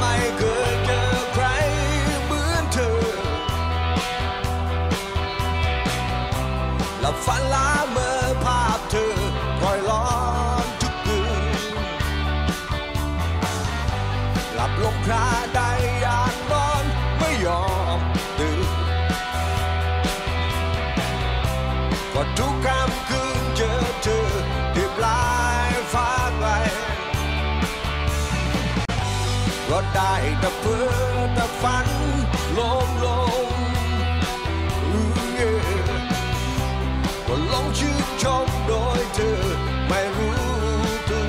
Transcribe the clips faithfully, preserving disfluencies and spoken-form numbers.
ไม่เคยเจอใครเหมือนเธอหลับฝันล้าเมื่อภาพเธอคอยล้อมทุกคืนหลับลงคราใดอยากนอนไม่ยอมตื่นก็ทุกคำคืนเจอเธอที่ปลายฟ้าไกลก็ได้แต่เพ้อแต่ฝันลมลมก็หลงชื่นชมโดยเธอไม่รู้ตัว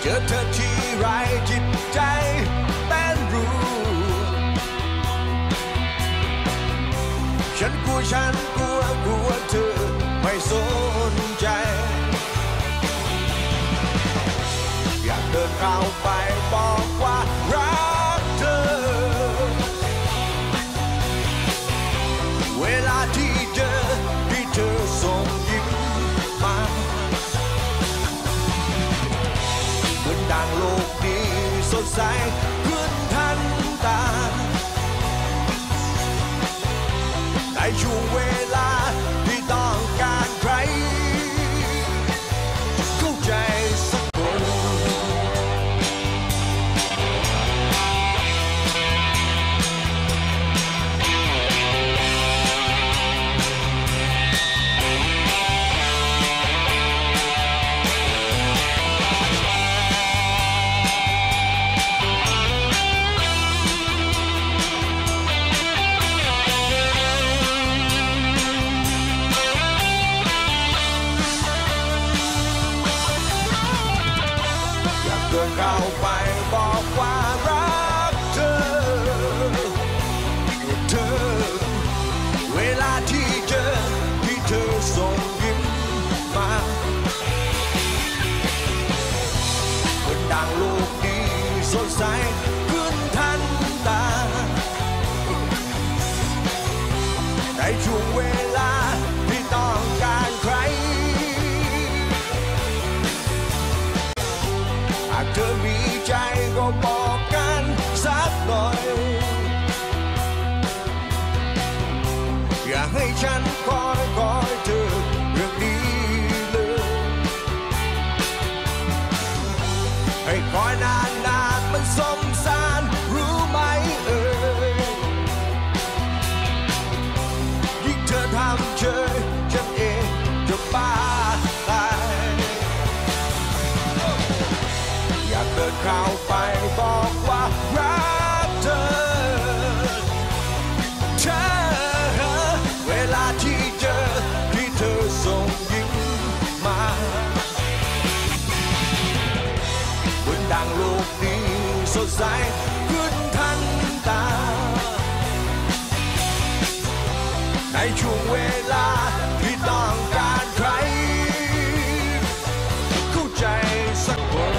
เจอเธอที่ไรจิตใจเต้นรู้ฉันกลัวฉันกลัวกลัวเธอไม่สนใจอยากเดินเข้าไปบอกว่ารักเธอเวลาที่เจอที่เธอส่งยิ้มมาเหมือนดังโลกนี้สดใสขึ้นทันตาในช่วงเวลาที่ต้องการใครเข้าใจสักคนเข้าไปบอกว่ารักเธอเธอเวลาที่เจอที่เธอส่งยิ้มมาเหมือนดังโลกนี้สดใสขึ้นทันตาในช่วงเวลาที่ต้องการใครหากเธอมีใจก็บอกกันสักหน่อยอย่าให้ฉันคอยคอยเธอเรื่องนี้เลยให้คอยนานนานมันสงสารรู้ไหมเอ่ยยิ่งเธอทำเฉยฉันเองจะบ้าตายเดินเข้าไปบอกว่ารักเธอเธอเวลาที่เจอที่เธอส่งยิ้มมาเหมือนดังโลกนี้สดใสขึ้นทันตาในช่วงเวลาที่ต้องการใครเข้าใจสักคน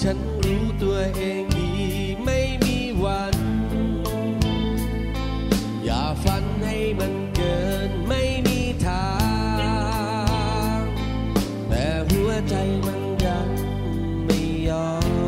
ฉันรู้ตัวเองดีไม่มีวันอย่าฝันให้มันเกินไม่มีทางแต่หัวใจมันยังไม่ยอม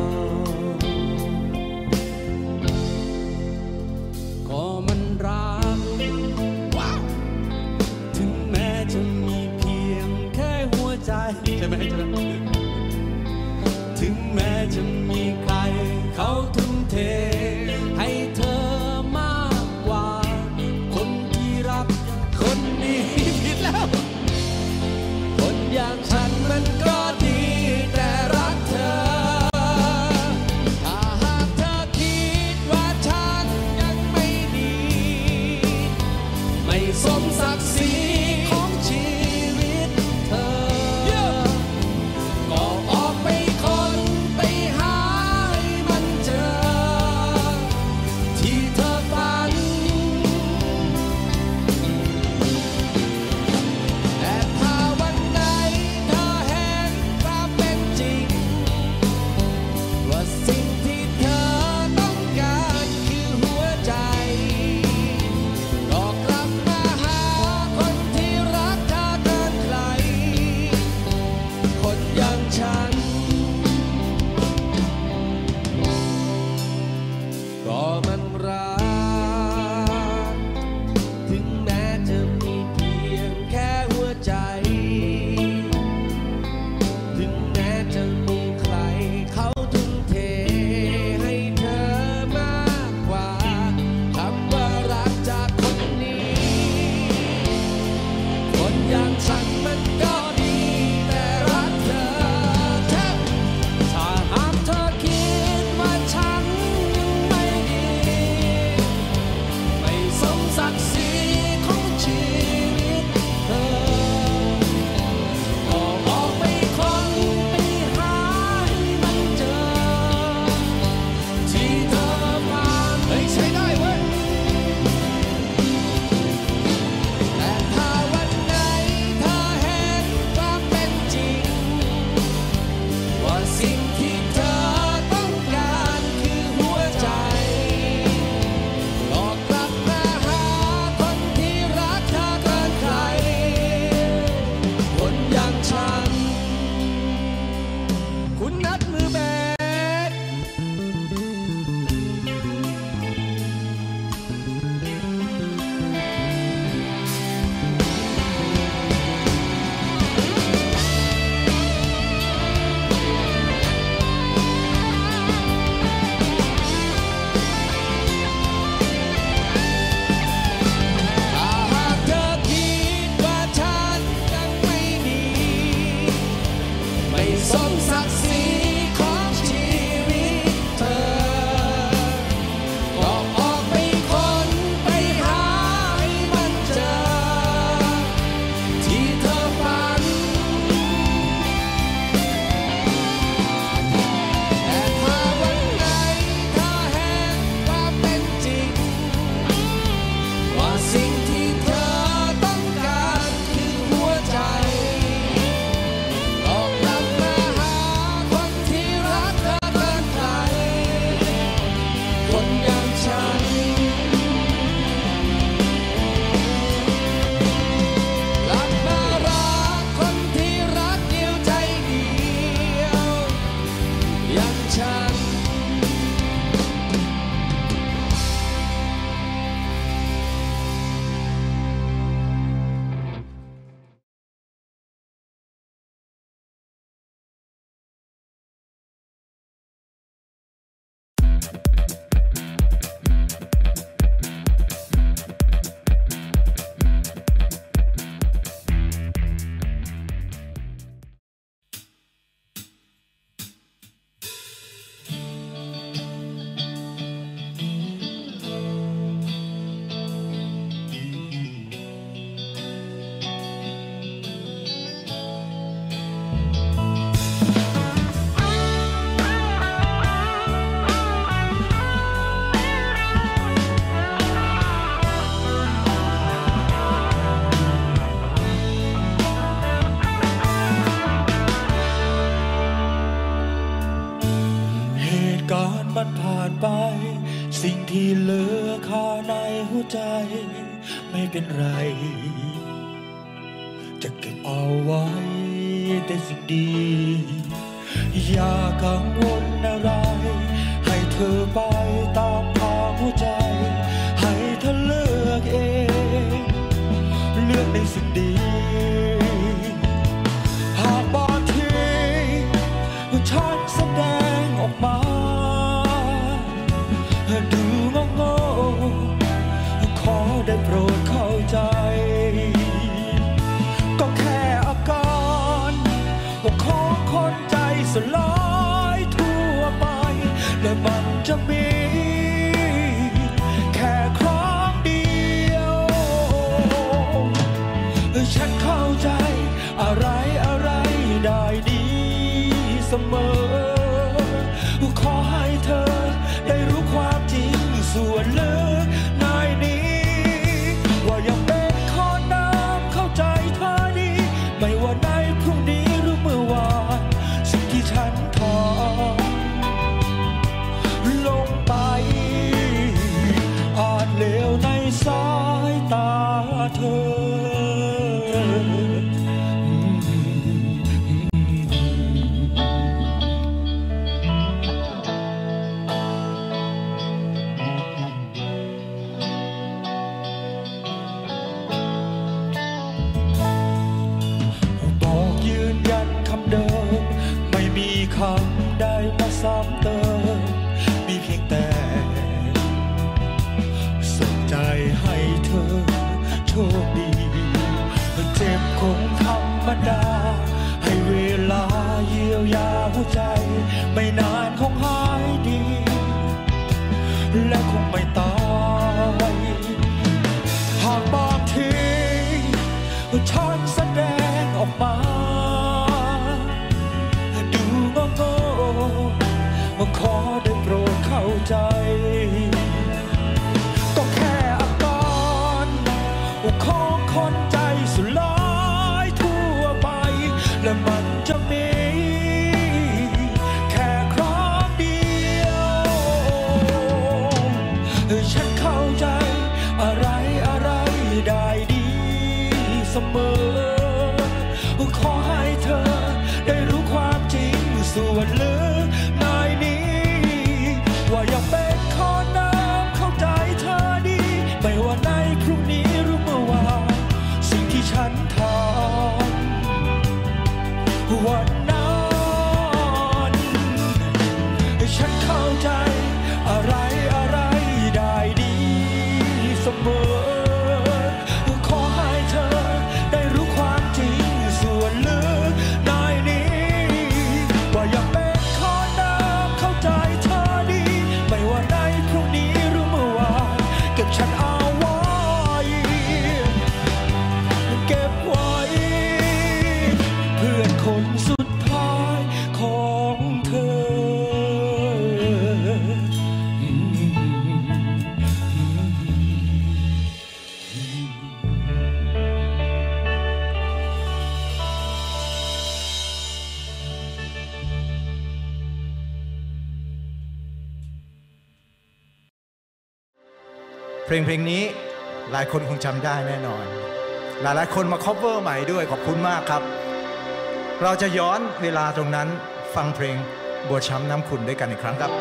ก็มันรักถึงแม้จะมีเพียงแค่หัวใจถึงแม้จะมีใครเขาทุ่มเทให้เธอมากกว่าคำว่ารักจากคนนี้คนอย่างฉันมันก็สิ่งที่เหลือค่าในหัวใจไม่เป็นไรจะเก็บเอาไว้แต่สิ่งดีอย่ากังวลอะไรให้เธอไปตามทางหัวใจให้เธอเลือกเองเลือกในสิ่งดีหากบางทีฉันแสดงออกมาดูโง่ๆขอได้โปรดเข้าใจก็แค่อาการของคนใจสลายทั่วไปและมันจะมี และคงไม่ตายหากบางทีฉันแสดงออกมาดูโง่โง่มาขอได้โปรดเข้าใจก็แค่อาการของคนใจสลายทั่วไปและมันจะมีเสมอขอให้เธอได้รู้ความจริงส่วนลึกในนี้ว่าอยากเป็นคนน้ำเข้าใจเธอดีไม่ว่าในพรุ่งนี้หรือเมื่อวานสิ่งที่ฉันทำวันนั้นฉันเข้าใจอะไรอะไรได้ดีเสมอเพลงเพลงนี้หลายคนคงจำได้แน่นอนหลายหลายคนมา cover ใหม่ด้วยขอบคุณมากครับเราจะย้อนเวลาตรงนั้นฟังเพลงบัวช้ำน้ำขุ่นด้วยกันอีกครั้งครับ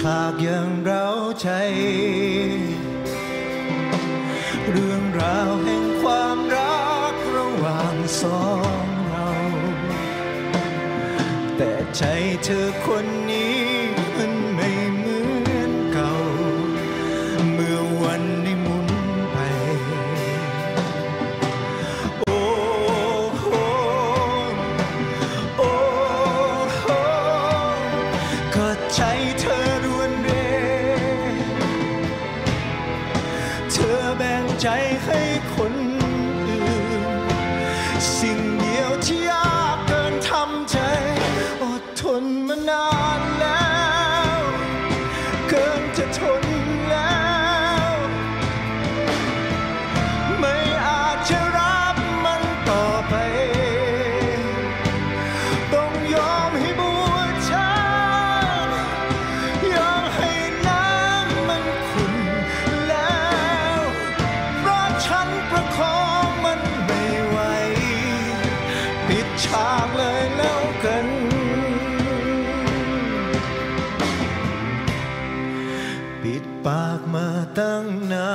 ฉากอย่างเราใจเรื่องราวแห่งความรักระหว่างสองเราแต่ใจเธอคนนี้มันไม่เหมือนเก่าเมื่อวันได้หมุนไปโอ้โหโอ้โหก็ใจเธอใจให้คนอื่นสิ่งเดียวที่ยากเกินทำใจอดทนมานานแล้วเกินจะทนแล้วไม่อาจจะรับมันต่อไปต้องยอมให้บัวช้ำยอมให้น้ำมันขุ่นฉากเลยแล้วกันปิดปากมาตั้งนา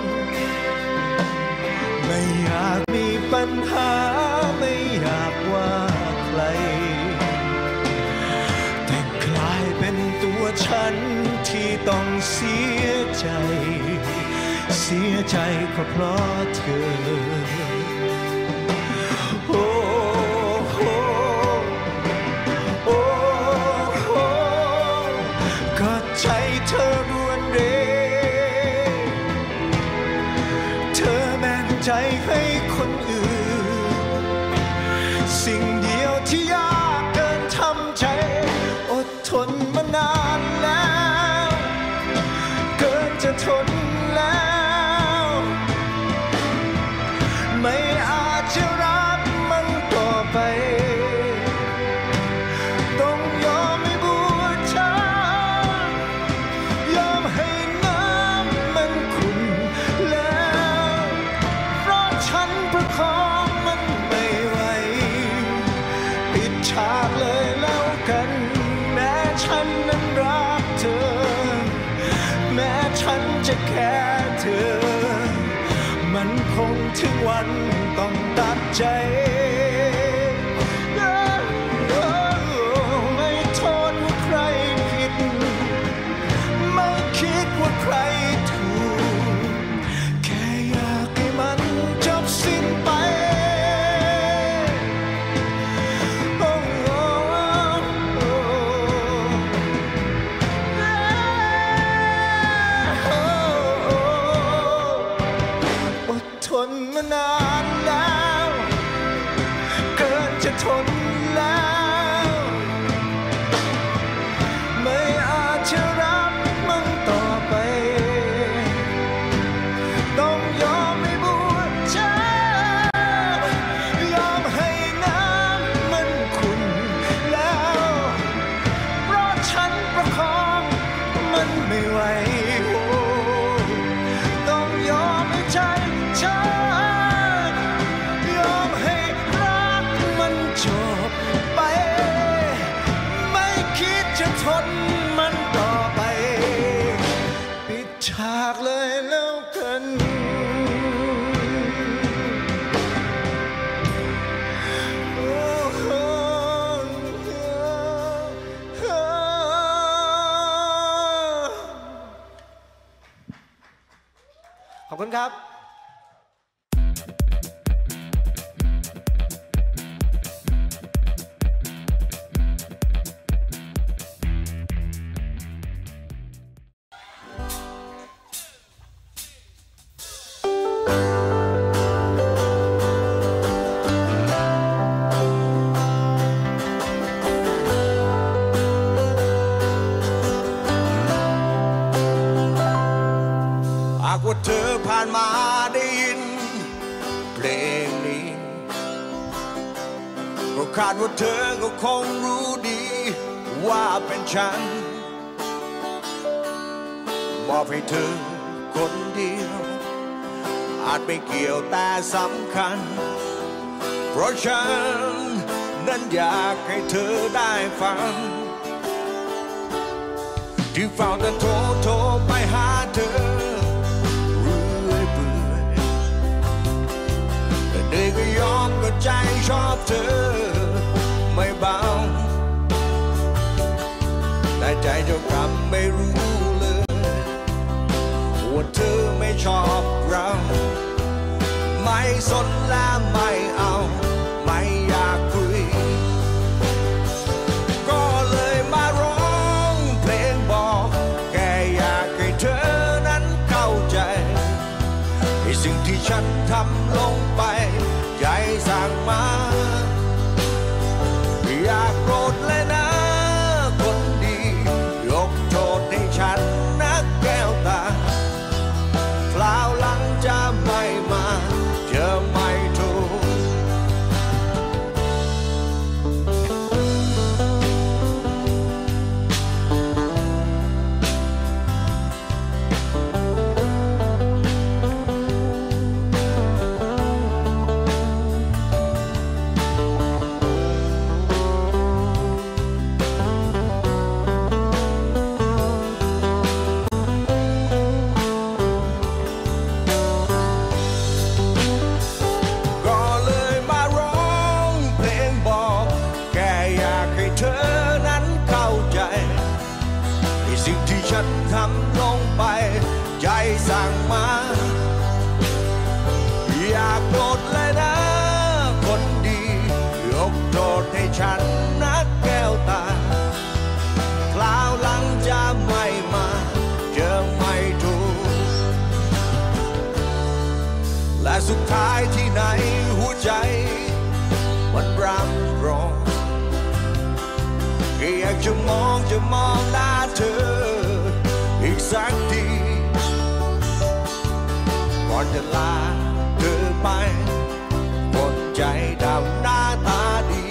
นไม่อยากมีปัญหาไม่อยากว่าใครแต่กลายเป็นตัวฉันที่ต้องเสียใจเสียใจก็เพราะเธอ ให้คนอื่นสิ่งเดียวที่ยากเกินทำใจอดทนมานานแล้วเกินจะทนแล้วไม่อาจจะรับมันต่อไปต้องยอมให้บูชายอมให้น้ำมันขุ่นแล้วเพราะฉันประคองมันไม่ไหวปิดฉากเลยแล้วกันแม้ฉันนั้นรักเธอแม้ฉันจะแค่เธอมันคงถึงวันต้องตัดใจไม่โทษว่าใครผิดไม่คิดว่าใครถูกแค่อยากให้มันจบสิ้นไปอดทนมานานแล้วเกินจะทนแล้วไม่อาจจะรับมันต่อไปต้องยอมให้บูชายอมให้น้ำมันขุ่นแล้วเพราะฉันประคองมันไม่ไหวต้องยอมให้ใจยอมให้รักมันจบไปไม่คิดจะทนมันต่อไปปิดฉากเลยแล้วกันขอบคุณครับว่าเธอผ่านมาได้ยินเพลงนี้ก็คาดว่าเธอก็คงรู้ดีว่าเป็นฉันมอบให้เธอคนเดียวอาจไม่เกี่ยวแต่สำคัญเพราะฉันนั้นอยากให้เธอได้ฟังที่เฝ้าแต่โทรโทรไปหาเธอเหนื่อยก็ยอมก็ใจชอบเธอไม่เบาแต่ใจเจ้ากรรมไม่รู้เลยว่าเธอไม่ชอบเราไม่สนและไม่เอาไม่อยากคุยก็เลยมาร้องเพลงบอกแค่อยากให้เธอนั้นเข้าใจในสิ่งที่ฉันทำลงไปใจสั่งมาอยากโกรธเลยนะคนดียกโทษให้ฉันนักแก้วตาคราวหลังจะไม่มาเธอไม่ถูกทำลงไปใจสั่งมาอยากโกรธเลยนะคนดียกโทษให้ฉันนักแก้วตาคราวหลังจะไม่มาเจอไม่ถูกและ สุดท้ายที่ในหัวใจมันร่ำร้องอยากจะมองจะมองหน้าเธออีกสักทีก่อนจะลาเธอไปหมดใจดำหน้าตาดี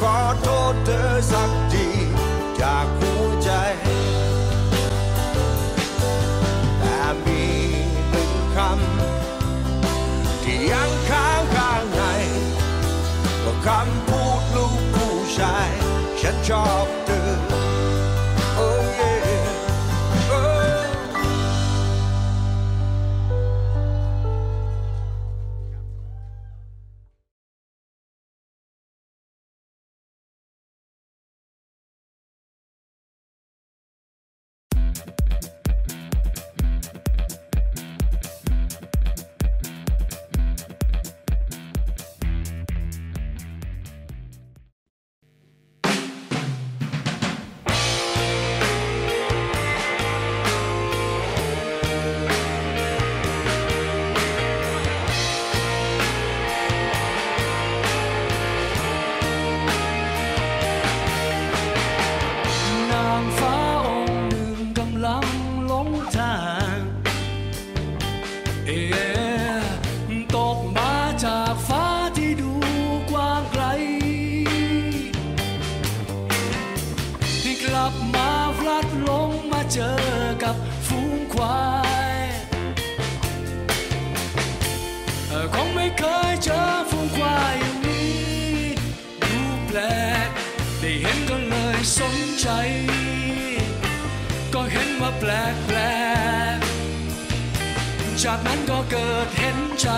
ขอโทษเธอสักทีจากหัวใจแต่มีหนึ่งคำที่ยังค้างข้างในก็คำพูดลูกผู้ชายฉันชอบเธอ oh yeah oh. ก็เห็นว่าแปลกแปลกจากนั้นก็เกิดเห็นใจ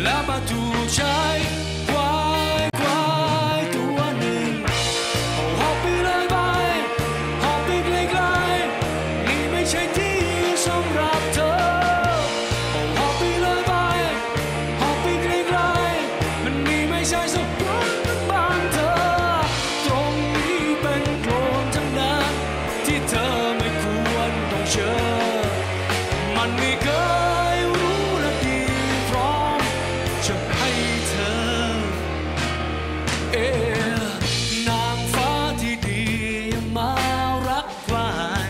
และมาถูกใจควายควายตัวหนึ่งหอบไปเลยไปหอบไปไกลไกลนี่ไม่ใช่ที่สำหรับเธอหอบไปเลยไปหอบไปไกลไกลมันนี่ไม่ใช่สำหรับบ้านเธอมันไม่เคยรู้และดีพร้อมจะให้เธอเอ๋นางฟ้าที่ดีมารักควาย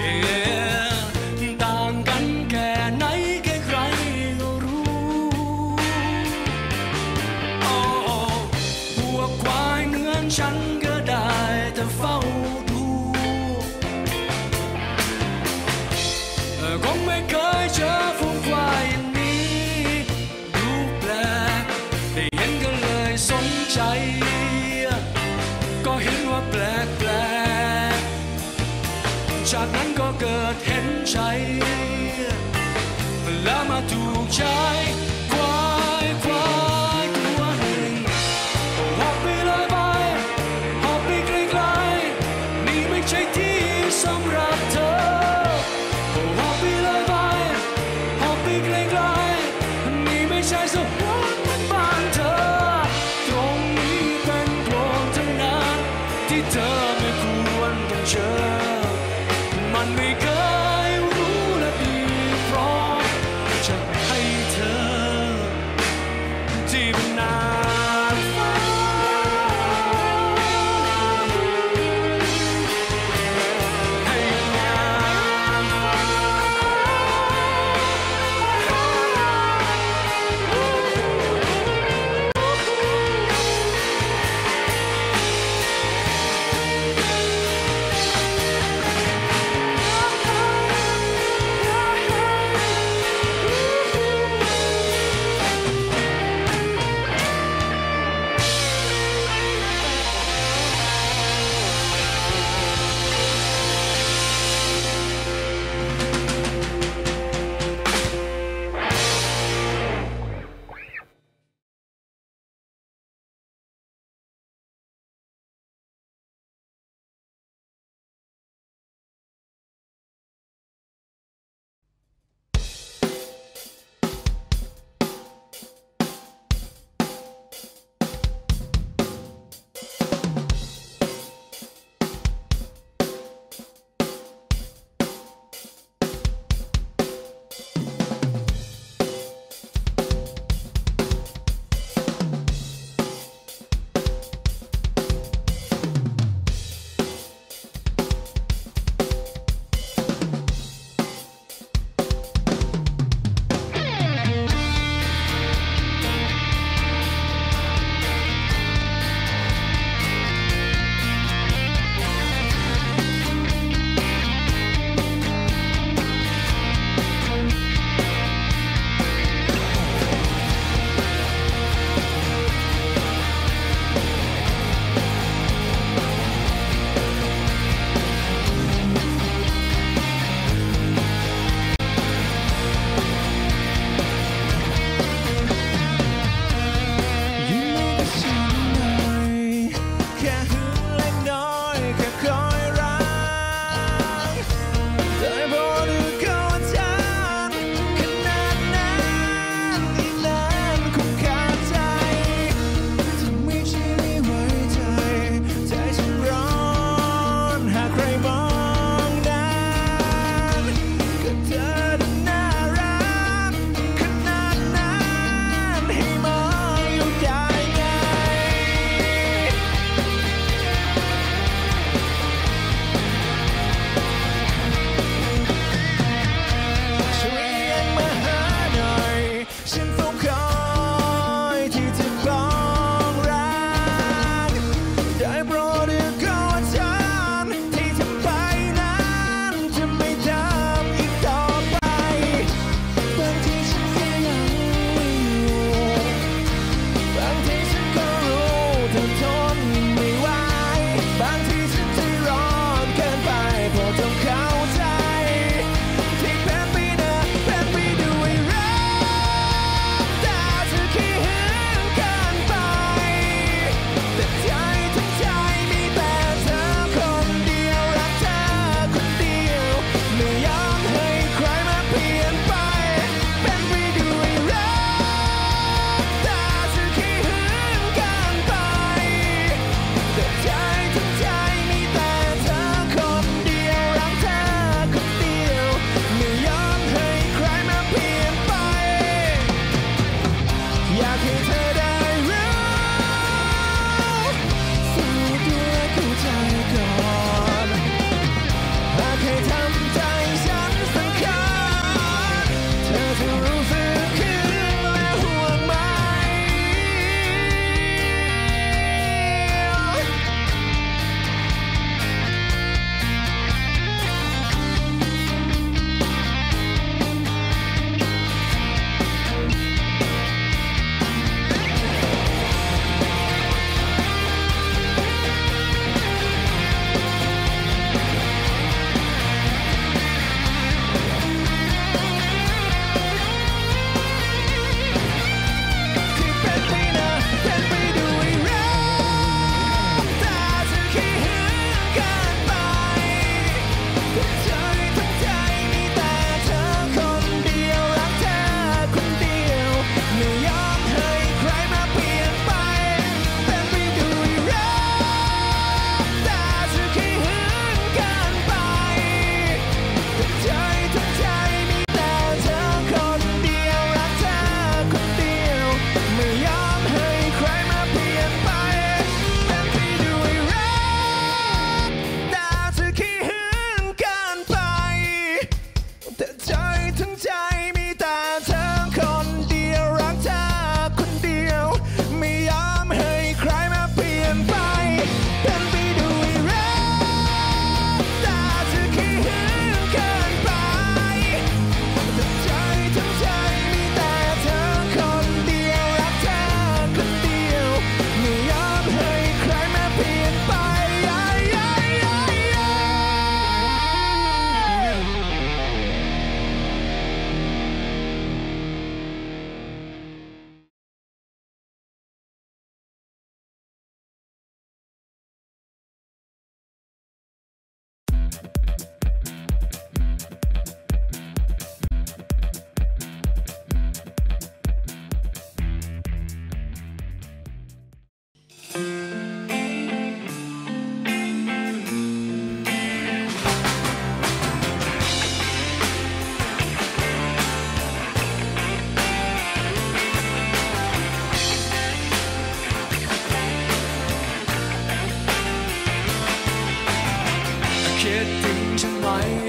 เอ๋ต่างกันแค่ไหนแค่ใครก็รู้โอ้หัวควายเนื้อฉันก็ได้แต่เฝ้าคงไม่เคยเจอฝูงควายอย่างนี้ดูแปลกได้เห็นก็เลยสนใจก็เห็นว่าแปลกแปลกจากนั้นก็เกิดเห็นใจแล้วมาถูกใจควายควายตัวหนึ่งหอบไปเลยไปหอบไปไกลไกลนี่ไม่ใช่ที่สำหรับเธอมันไม่เคยรู้และดีพร้อมจะให้เธอ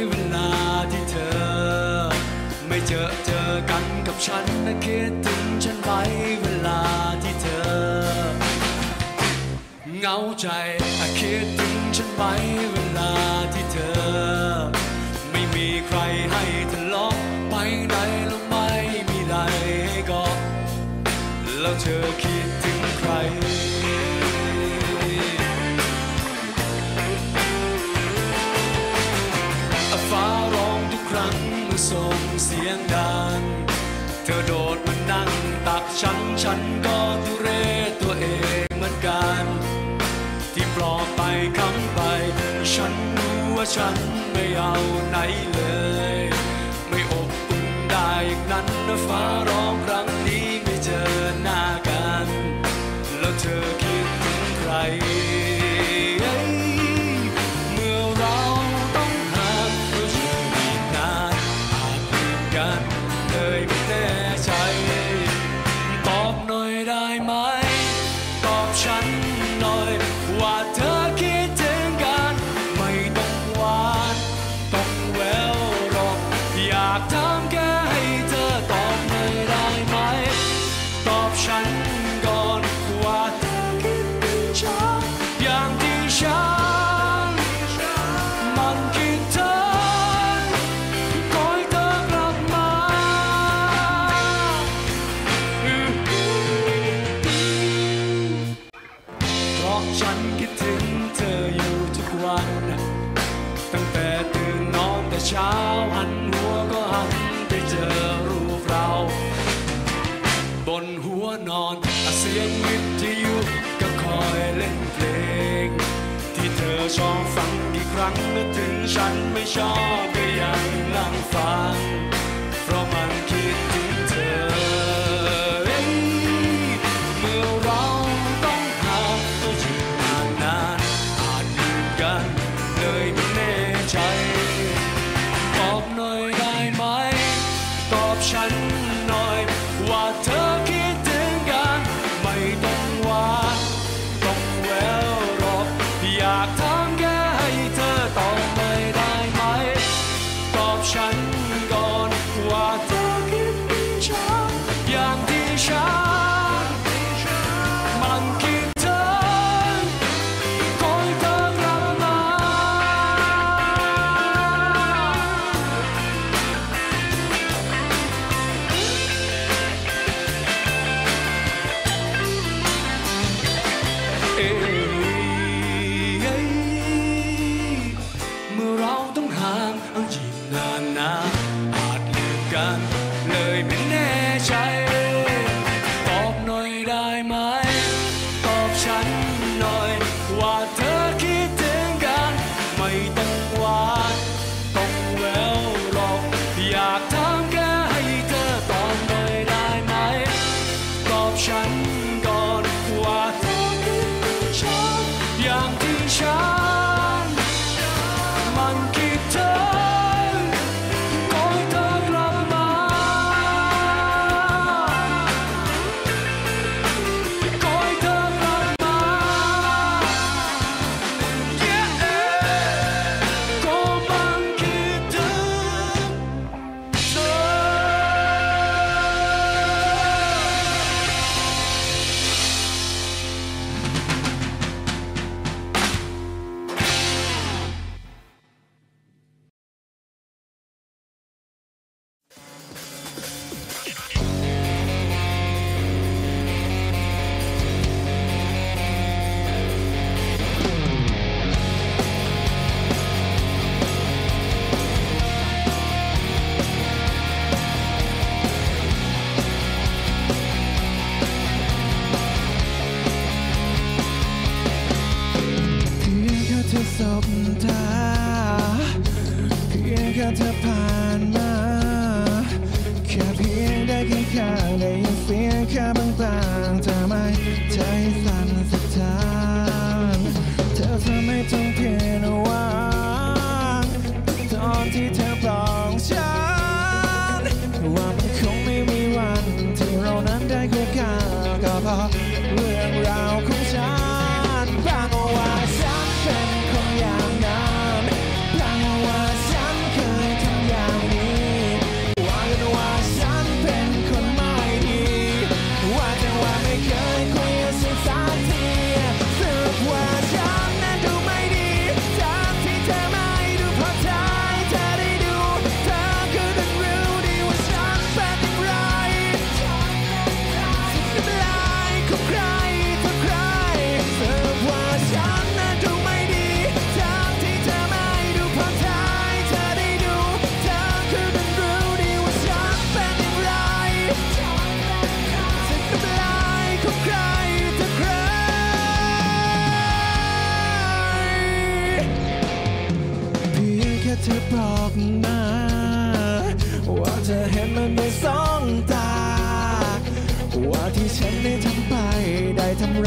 เวลาที่เธอไม่เจอเจอกันกับฉันนะคิดถึงฉันไหมเวลาที่เธอเหงาใจอะคิดถึงฉันไหมเวลาที่เธอไม่มีใครให้ทะเลาะไปไหนแล้วไม่มีใดให้กอดแล้วเธอคิดถึงใครฟ้าร้องทุกครั้งเมื่อส่งเสียงดังเธอโดดมานั่งตักฉันฉันก็ทุเรศตัวเองเหมือนกันที่ปลอบไปคำไปฉันรู้ว่าฉันไม่เอาไหนเลยไม่อบอุ่นได้อย่างนั้นนะฟ้าร้องครั้งนี้ไม่เจอหน้ากันแล้วเธอคิดถึงใครเช้าหันหัวก็หันไปเจอรูปเราบนหัวนอนเสียงวิทยุก็คอยเล่นเพลงที่เธอชอบฟังกี่ครั้งเมื่อถึงฉันไม่ชอบก็ยังนั่งฟังเพราะมันคิดถึงเธอเมื่อเราต้องห่างตัวอยู่นานๆอาจลืมกันเลยไม่แน่ใจฉันหน่อยว่าเธอคิดถึงกันไม่ต้องหวานต้องแววหรอกอยากถามแค่ให้เธอตอบไม่ได้ไหมตอบฉันก่อนว่าเธอคิดถึงฉันอย่างที่ฉันมันคิดถึงคอยเธอกลับมาBang, oh, I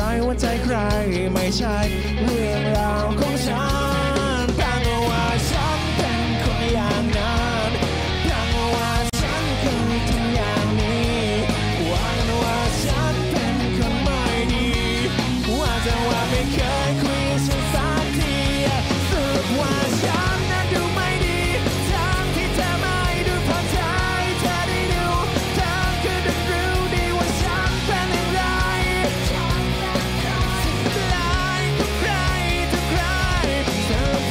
ร้ายว่าใจใครไม่ใช่เรื่องราวของฉันแปลว่าฉันเป็นคนอย่างนั้นแปลว่าฉันเคยทำอย่างนี้ว่ากันว่าฉันเป็นคนไม่ดีว่าแต่ว่าไม่เคยคุยฉันสักทีสุดว่าฉันนั้นดูไม่ดีทางที่เธอไม่ดูพอใจเธอได้ดูเธอคือได้รู้ดีว่าฉันเป็นอย่างไรฉันเป็นใครใครทุกใครทุกใครสุด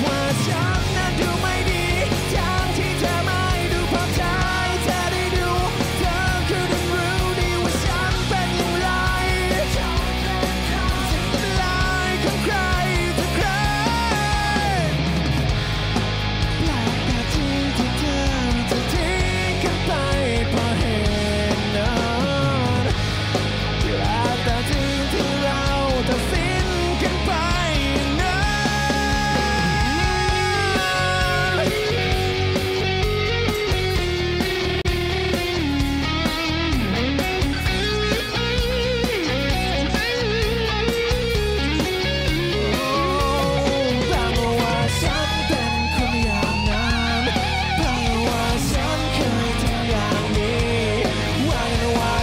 ว่าฉัน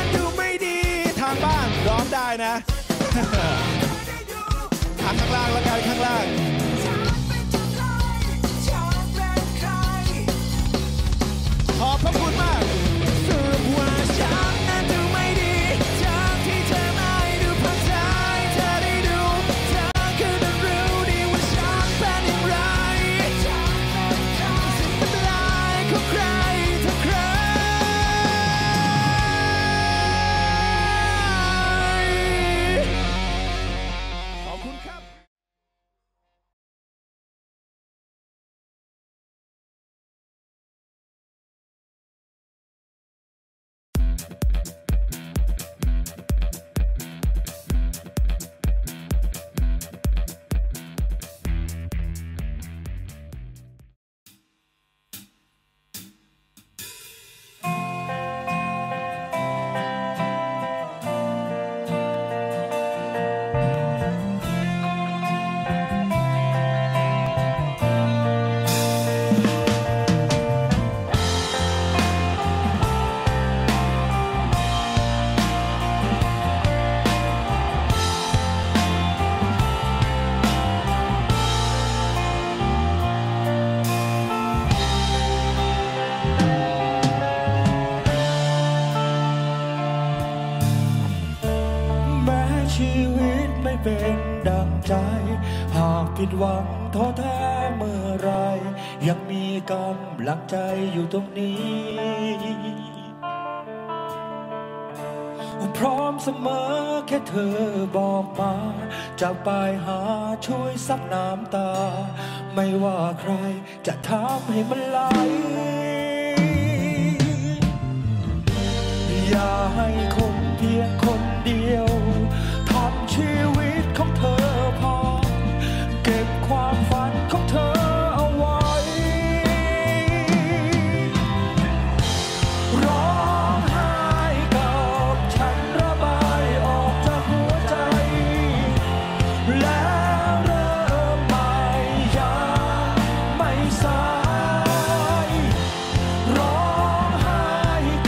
นั้นดูไม่ดีทางที่เธอไม่ดูพอใจเธอได้ดูเธอคือได้รู้ดีว่าฉันเป็นอย่างไรฉันเป็นใครใครทุกใครทุกใครหลับตาที่ที่เธอจะทิ้งกันไปเพราะเหตุนั้นหลับตาที่ที่เราตัดสินกันไปนั้นแปลว่าฉันเป็นคนอย่างนั้นแปลว่าฉันเคยทำอย่างนี้ว่ากันว่าฉันเป็นคนไม่ดีว่าแต่ว่าไม่เคยคุยฉันสักทีเธอว่าฉันนั้นดูไม่ดีทางที่เธอไม่ดูพอใจเธอได้ดูเธอคือได้รู้ดีว่าฉันเป็นอย่างไรฉันเป็นใครเป็นลายคือใครทุกใครสุดว่าฉันนั้นดูไม่ดีทางบ้านร้องได้นะ ทางข้างล่างแล้วกันข้างล่าง ขอบพระคุณมาก สุดว่าฉันนั้นดูไม่ดีทางที่เธอไม่ดูพอใจเธอได้ดูเธอคือได้รู้ดีว่าฉันเป็นอย่างไรฉันเป็นใครเป็นลายของใครทุกใคร ขอบคุณครับเป็นดังใจหากผิดหวังท้อแท้เมื่อไรยังมีกำลังใจอยู่ตรงนี้พร้อมเสมอแค่เธอบอกมาจะไปหาช่วยซับน้ำตาไม่ว่าใครจะทำให้มันไหลอย่าให้คนเพียงคนเดียวทำชีวิตของเธอพอเก็บความฝันของเธอเอาไว้ร้องไห้กับฉันระบายออกจากหัวใจแล้วเริ่มใหม่ยังไม่สายร้องไห้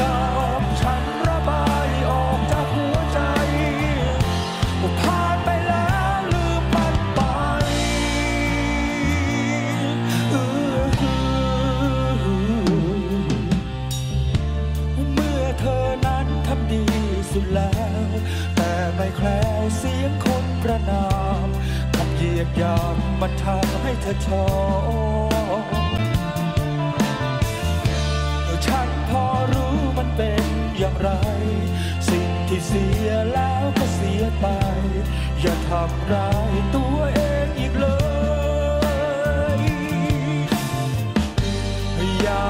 กับฉันระบายออกจากหัวใจผ่านไปแล้วลืมมันไปเออเมื่อเธอนั้นทำดีสุดแล้วแต่ไม่แคล้วเสียงคนประนามคำเหยียดหยามมันทำให้เธอช้ำฉันพอรู้มันเป็นอย่างไรสิ่งที่เสียแล้วก็เสียไปอย่าทำร้ายตัวเองอีกเลยอย่า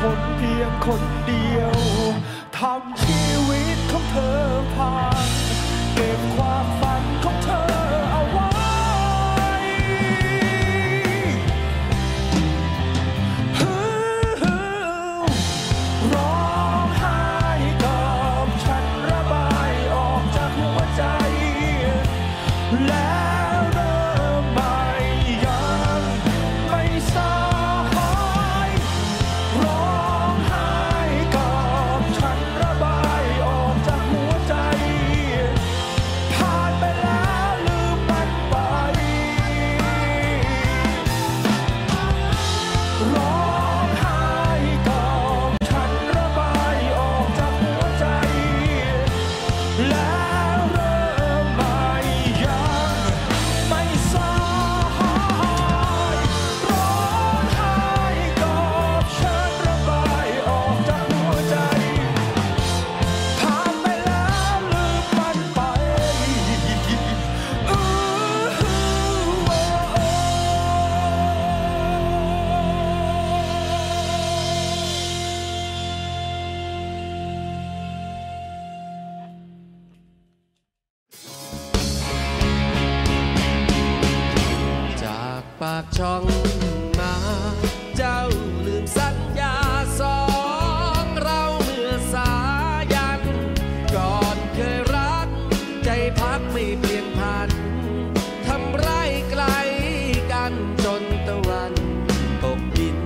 คนเพียงคนเดียวทำชีวิตของเธอพังเก็บความฝันของเธอเอาไว้ร้องไห้กับฉันระบายออกจากหัวใจและช่องมาเจ้าลืมสัญญาสองเราเมื่อสายันก่อนเคยรักใจพักไม่เปลี่ยนพันทำไรไกลกันจนตะวันตกดิน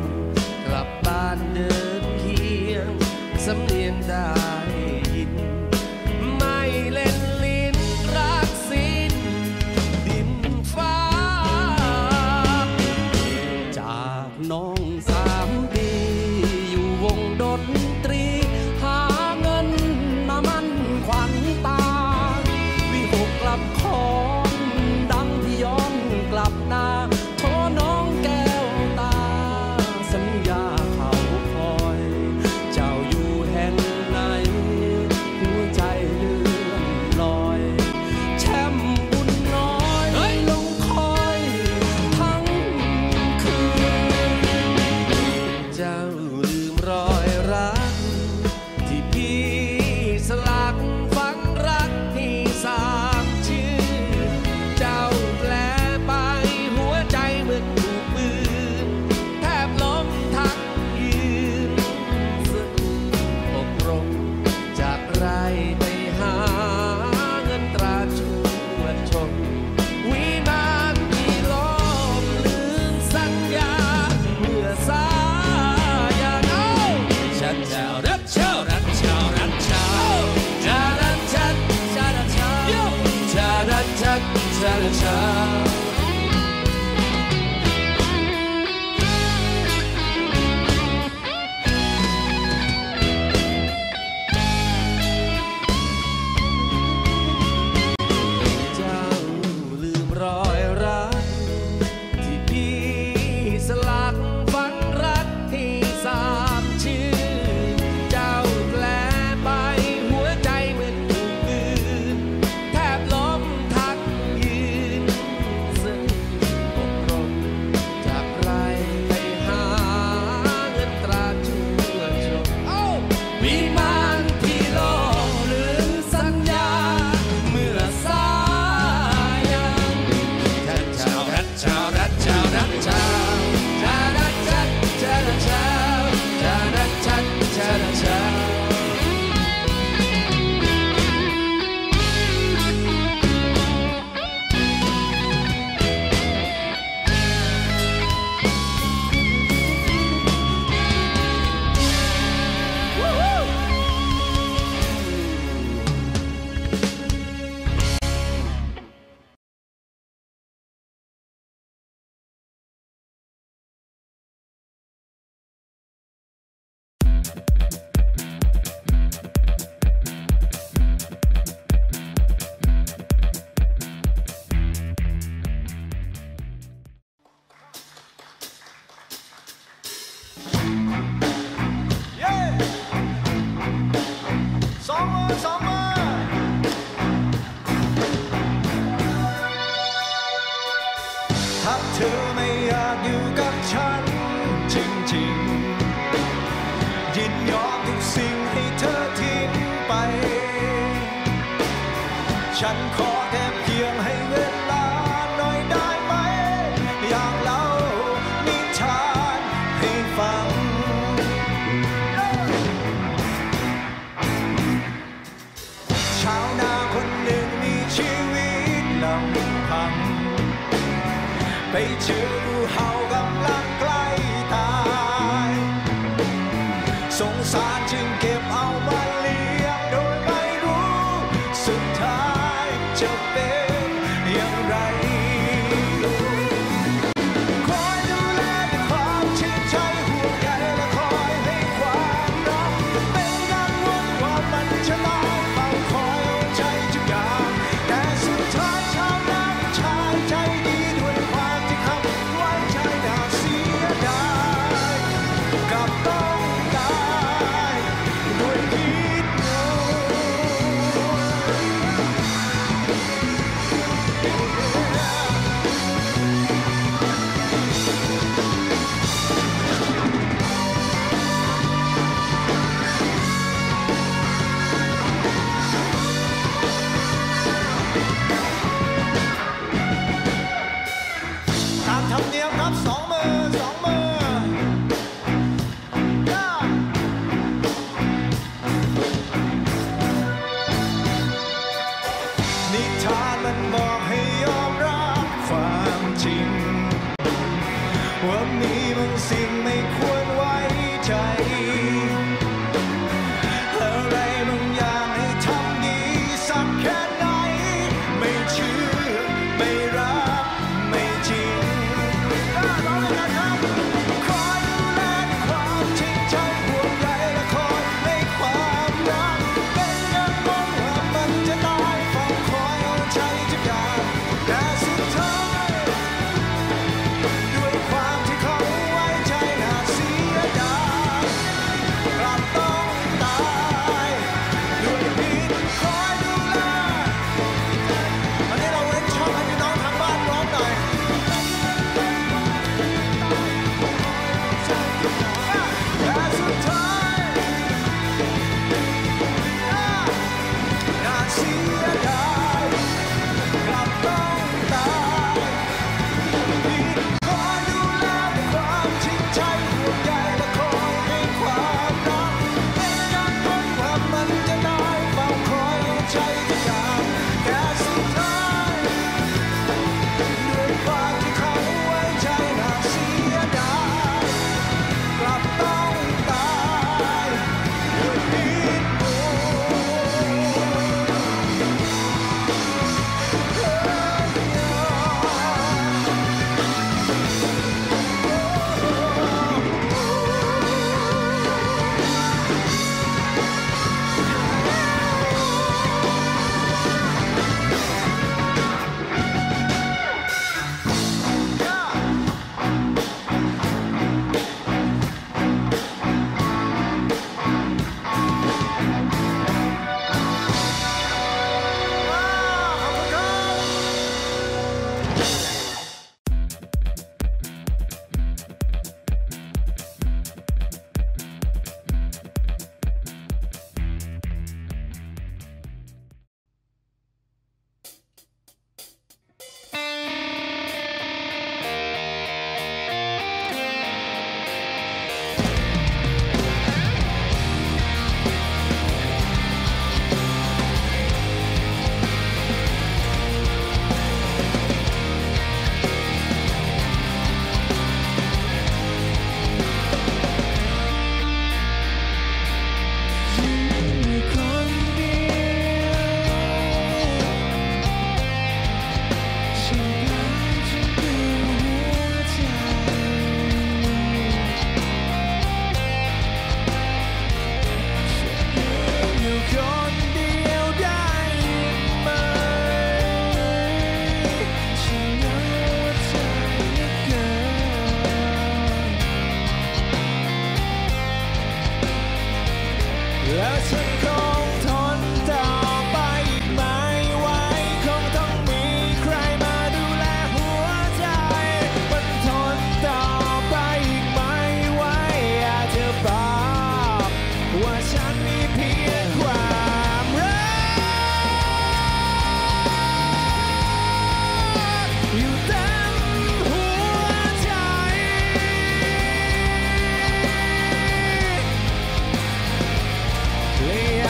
กลับบ้านเดินเคียงสำเนียงได้ยินไม่เล่นลิ้นรักสิ้นดินฟ้าน้องสามปีอยู่วงดนตรีหาเงินมามั่นขวัญตาวิหกกลับคอนดังที่ย้อนกลับนาขอน้องแก้วตาสัญญาเขาคอยเจ้าอยู่แห่งไหนหัวใจเลื่อนลอยแช่มบุญน้อยลงคอยทั้งคืน被照後暗冷雞蛋，送散轉夾後萬里入內迷路，神態就變樣ไร。 Yeah.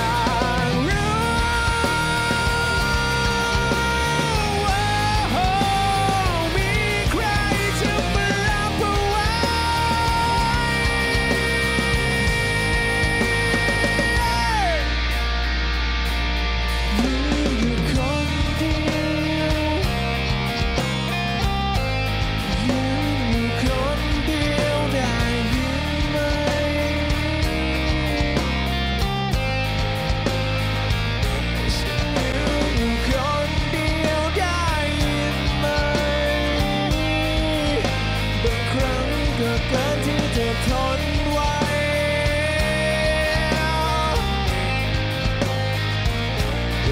านที่จะทนไว้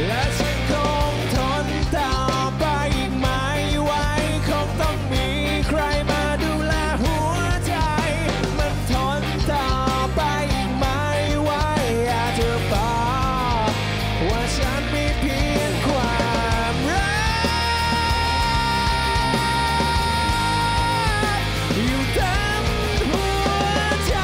และฉันคงทนต่อไปอีกไม่ไหวคงต้องมีใครมาดูแลหัวใจมันทนต่อไปอีกไม่ไหวอาจจะบอกว่าฉันมีเพียงความรักอยู่เต็มหัวใจ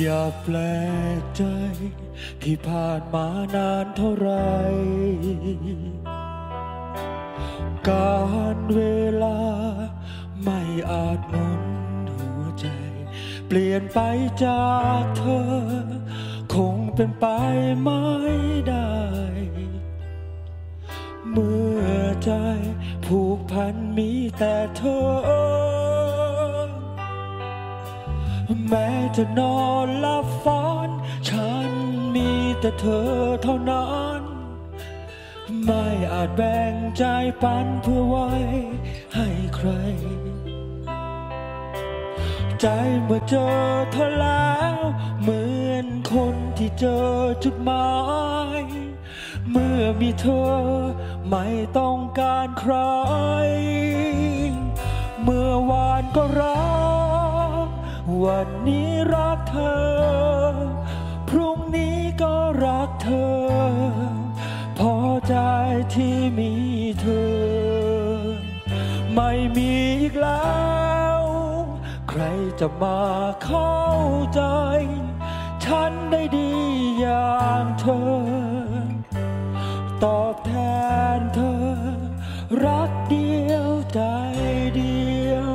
อย่าแปลกใจที่ผ่านมานานเท่าไรการเวลาไม่อาจหมุนหัวใจเปลี่ยนไปจากเธอคงเป็นไปไม่ได้เมื่อใจผูกพันมีแต่เธอแม้จะนอนหลับฝันฉันมีแต่เธอเท่านั้นไม่อาจแบ่งใจปันเพื่อไว้ให้ใครใจเมื่อเจอเธอแล้วเหมือนคนที่เจอจุดหมายเมื่อมีเธอไม่ต้องการใครเมื่อวานก็รักวันนี้รักเธอพรุ่งนี้ก็รักเธอพอ ใจที่มีเธอไม่มีอีกแล้วใครจะมาเข้าใจฉันได้ดีอย่างเธอตอบแทนเธอรักเดียวใจเดียว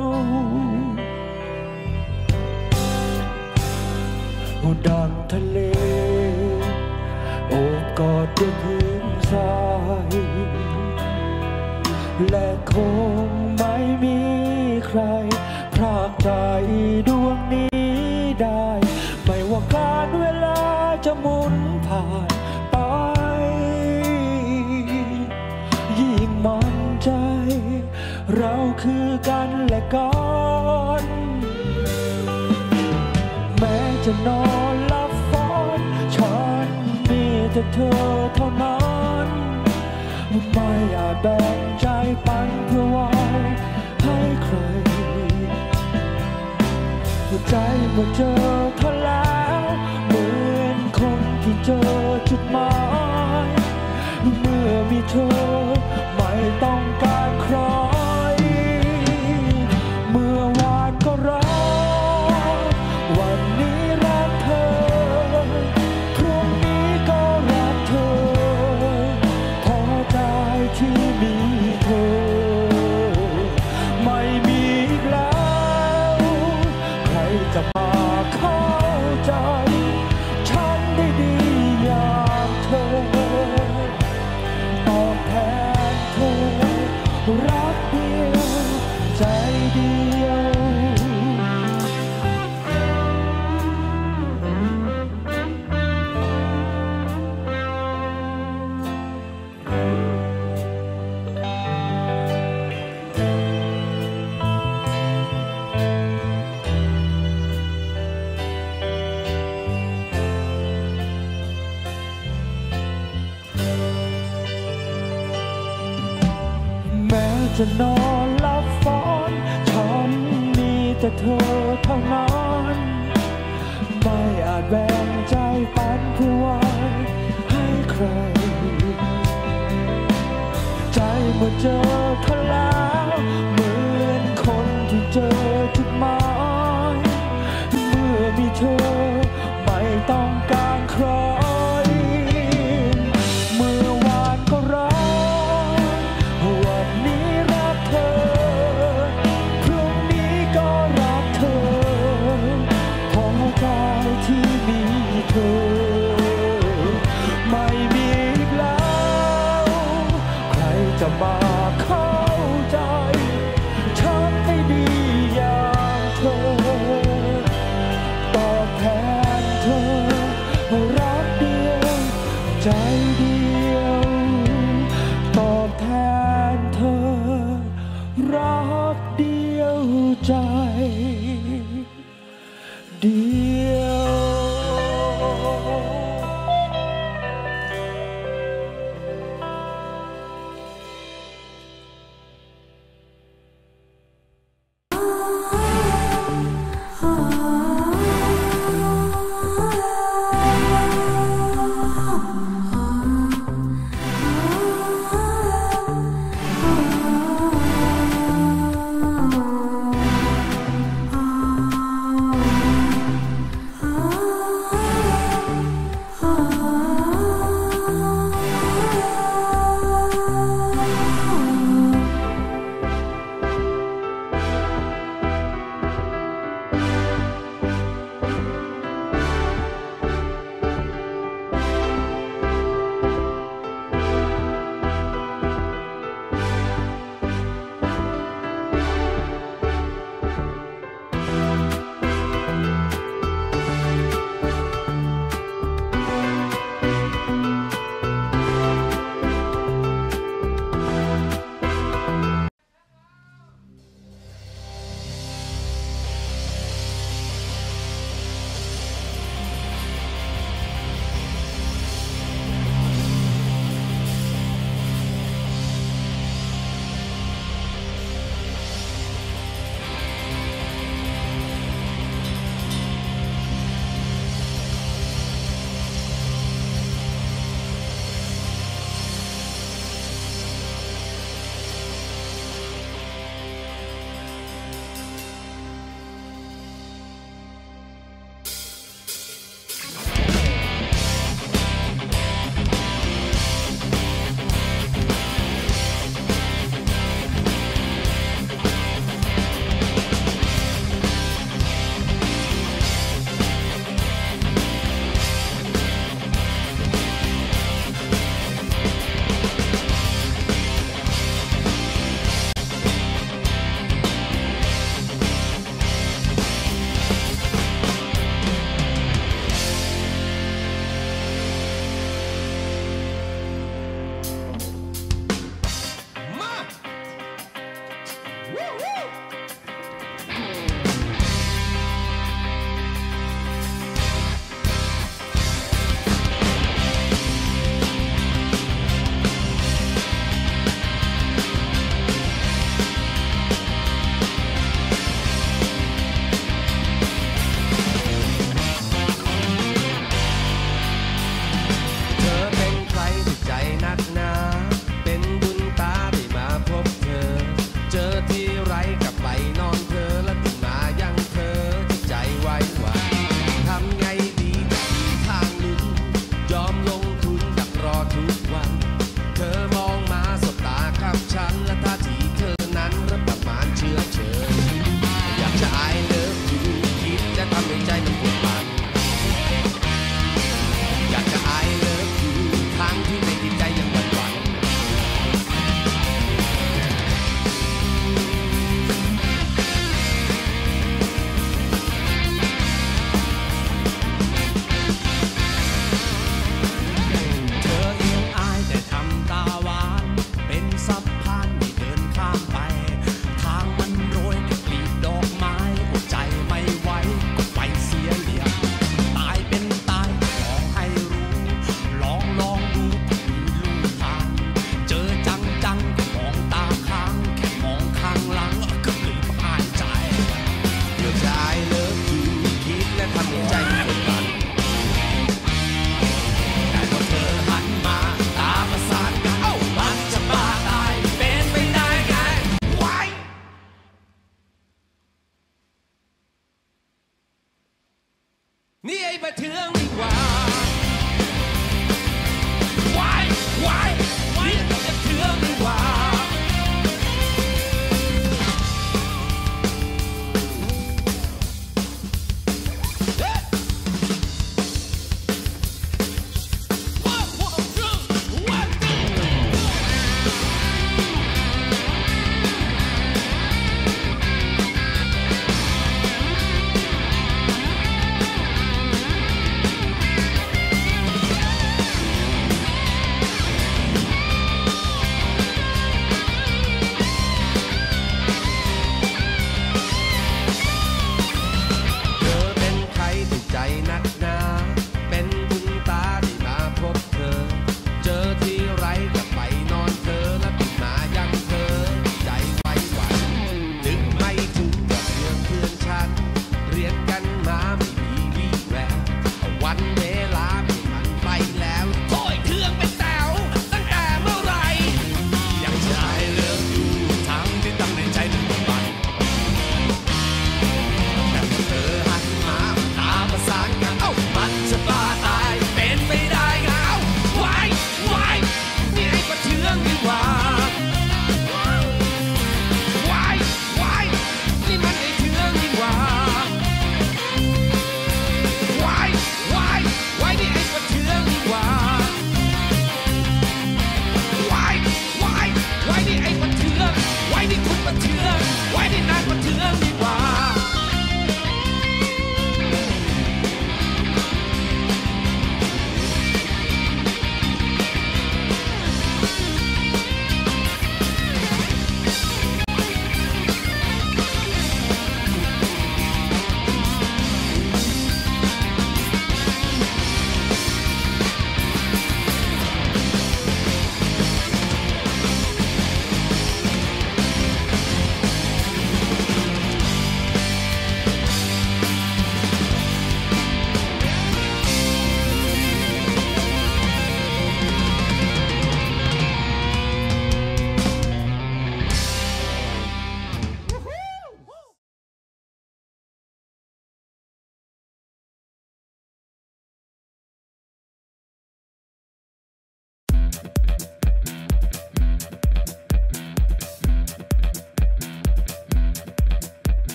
ดังทะเลโอบกอดด้วยพื้นทรายและคงไม่มีใครพรากใจดวงนี้ได้ไม่ว่าการเวลาจะหมุนผ่านไปยิ่งมั่นใจเราคือกันและกันแม้จะนอนหลับฝันฉันมีแต่เธอเท่านั้นไม่อาจแบ่งใจปันเพื่อไว้ให้ใครหัวใจเมื่อเจอเธอแล้วเหมือนคนที่เจอจุดหมายเมื่อมีเธอไม่ต้องการใครเมื่อวานก็รักวันนี้รักเธอพรุ่งนี้ก็รักเธอพอใจที่มีเธอไม่มีอีกแล้วใครจะมาเข้าใจฉันได้ดีอย่างเธอตอบแทนเธอรักเดียวใจเดียวจะนอนหลับฝันฉันมีแต่เธอเท่านั้นไม่อาจแบ่งใจปันเพื่อไว้ให้ใครใจเมื่อเจอเธอแล้วเหมือนคนที่เจอจุดหมายเมื่อมีเธอไม่ต้องการใครไม่มีแล้วใครจะมา